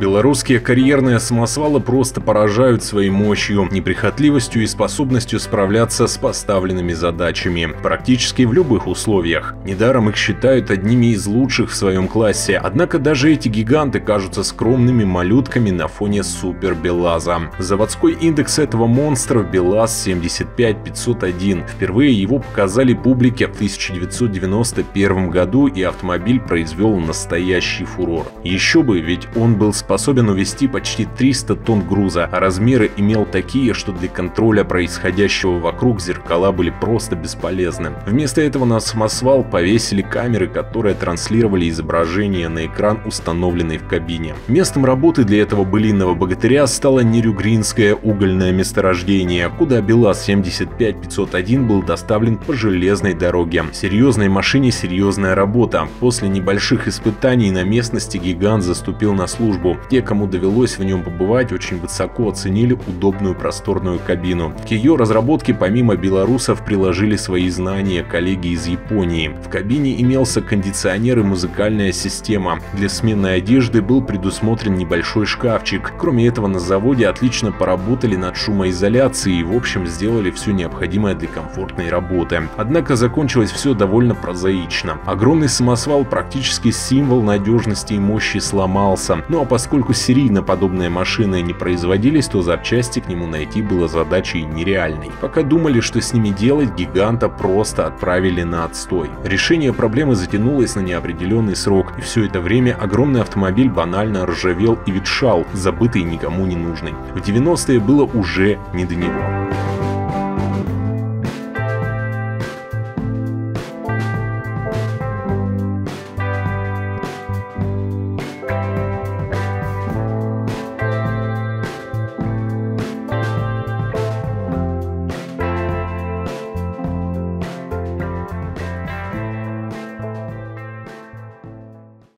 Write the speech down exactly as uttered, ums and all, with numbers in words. Белорусские карьерные самосвалы просто поражают своей мощью, неприхотливостью и способностью справляться с поставленными задачами практически в любых условиях. Недаром их считают одними из лучших в своем классе, однако даже эти гиганты кажутся скромными малютками на фоне Супербелаза. Заводской индекс этого монстра в БелАЗ семь пять пять ноль один. Впервые его показали публике в тысяча девятьсот девяносто первом году, и автомобиль произвел настоящий фурор. Еще бы, ведь он был способен увезти почти триста тонн груза, а размеры имел такие, что для контроля происходящего вокруг зеркала были просто бесполезны. Вместо этого на самосвал повесили камеры, которые транслировали изображение на экран, установленный в кабине. Местом работы для этого былинного богатыря стало нерюгринское угольное месторождение, куда БелАЗ семь пять пять ноль один был доставлен по железной дороге. Серьезной машине серьезная работа. После небольших испытаний на местности гигант заступил на службу. Те, кому довелось в нем побывать, очень высоко оценили удобную просторную кабину. К ее разработке помимо белорусов приложили свои знания коллеги из Японии. В кабине имелся кондиционер и музыкальная система. Для сменной одежды был предусмотрен небольшой шкафчик. Кроме этого, на заводе отлично поработали над шумоизоляцией и в общем сделали все необходимое для комфортной работы. Однако закончилось все довольно прозаично. Огромный самосвал, практически символ надежности и мощи, сломался. Ну а поскольку серийно подобные машины не производились, то запчасти к нему найти было задачей нереальной. Пока думали, что с ними делать, гиганта просто отправили на отстой. Решение проблемы затянулось на неопределенный срок, и все это время огромный автомобиль банально ржавел и ветшал, забытый никому не нужный. В девяностые было уже не до него.